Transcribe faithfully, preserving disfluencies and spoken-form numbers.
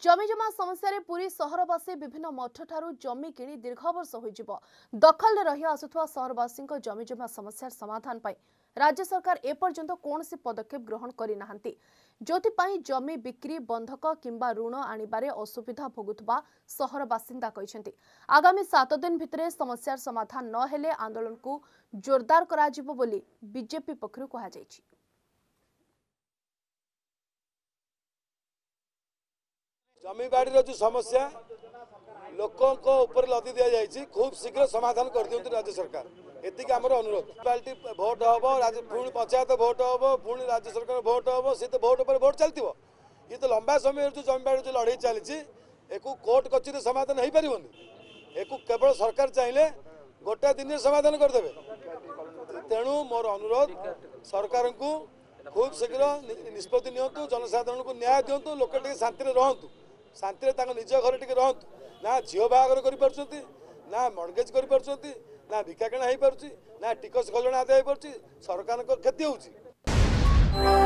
जमिजमा समस्या पुरी सहरवासी विभिन्न मठ ठारू जमी किणी दीर्घ वर्ष हो दखल रही आसुवा सहरवासी जमिजमा समस्या समाधान पर राज्य सरकार एपर्यंत कौन पदक्षेप ग्रहण करना जो जमी बिक्री बंधक किंबा ऋण आने असुविधा भोगुवा सहर बासिंदा आगामी सात दिन भितर समस्या समाधान न हेले आंदोलन को जोरदार कराजिबो बोली बीजेपी पक्षरू कहाଯାଇଛି। जमीबाड़ी जो समस्या लोकों को ऊपर लदी दि जाए खूब शीघ्र समाधान कर दिखते राज्य सरकार एति आमर अनुरोध। म्यूनिपालिटी भोट हम पुणी पंचायत भोट हम पुणी राज्य सरकार भोट हम सी तो भोट पर भोट चलती ये तो लंबा समय जो जमीबाड़ी जो लड़े चली कोर्ट कचेरी समाधान हो पारे केवल सरकार चाहिए गोटे दिन समाधान करदे। तेणु मोर अनुरोध सरकार को खूब शीघ्र निष्पत्ति नियंतु जनसाधारण को न्याय दिंतु लोक शांति रुहतु शांति निज घर टी रुहतु ना झील बाहर करा मर्गेज करा बिकाकिणा हो पार्टी ना टिकस खजना आदाय हो पार्टी सरकार क्षति हो।